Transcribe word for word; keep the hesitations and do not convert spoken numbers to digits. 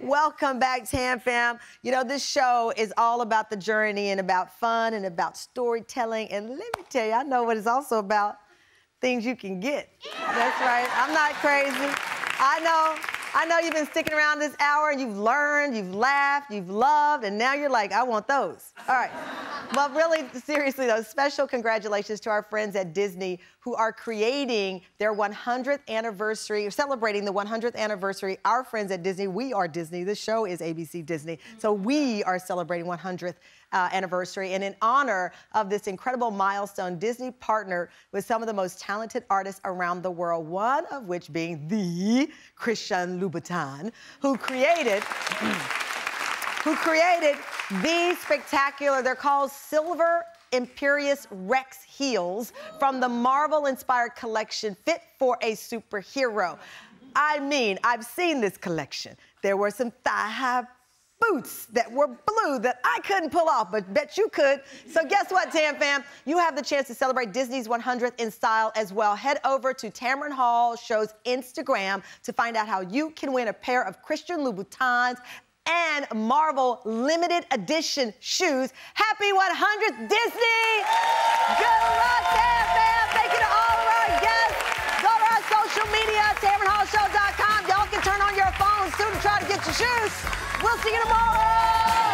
Welcome back, Tam Fam. You know, this show is all about the journey and about fun and about storytelling. And let me tell you, I know what it's also about. Things you can get. Yeah. That's right. I'm not crazy. I know. I know you've been sticking around this hour, and you've learned, you've laughed, you've loved, and now you're like, I want those. All right. But really, seriously, though, special congratulations to our friends at Disney who are creating their one hundredth anniversary, celebrating the one hundredth anniversary. Our friends at Disney, we are Disney. This show is A B C Disney. So we are celebrating one hundredth uh, anniversary. And in honor of this incredible milestone, Disney partnered with some of the most talented artists around the world, one of which being the Christian Louboutin, who created... who created these spectacular, they're called Silver Imperious Rex heels from the Marvel-inspired collection Fit for a Superhero. I mean, I've seen this collection. There were some thigh-high boots that were blue that I couldn't pull off, but bet you could. So guess what, Tam Fam? You have the chance to celebrate Disney's one hundredth in style as well. Head over to Tamron Hall Show's Instagram to find out how you can win a pair of Christian Louboutins and Marvel limited edition shoes. Happy one hundredth, Disney! Good luck, Tam Fam! Thank you to all of our guests. Go to our social media, Tamron Hall Show dot com. Y'all can turn on your phones soon to try to get your shoes. We'll see you tomorrow!